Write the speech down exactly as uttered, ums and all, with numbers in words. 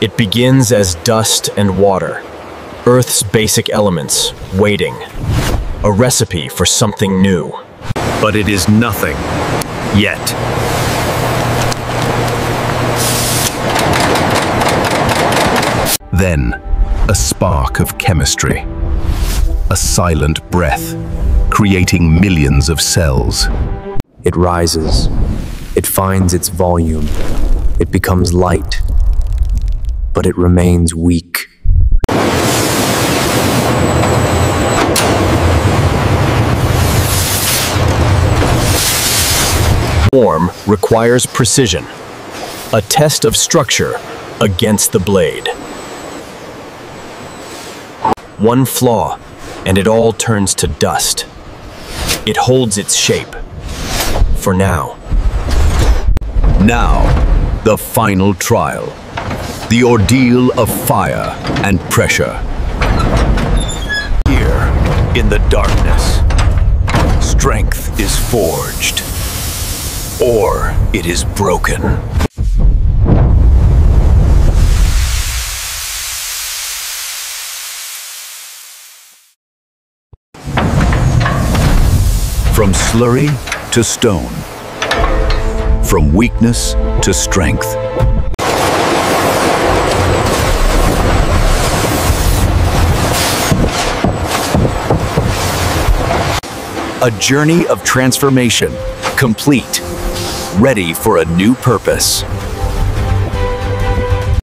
It begins as dust and water, Earth's basic elements, waiting. A recipe for something new. But it is nothing yet. Then, a spark of chemistry. A silent breath, creating millions of cells. It rises. It finds its volume. It becomes light. But it remains weak. Form requires precision, a test of structure against the blade. One flaw, and it all turns to dust. It holds its shape, for now. Now, the final trial, the ordeal of fire and pressure. Here, in the darkness, strength is forged. Or it is broken. From slurry to stone, from weakness to strength. A journey of transformation, complete. Ready for a new purpose.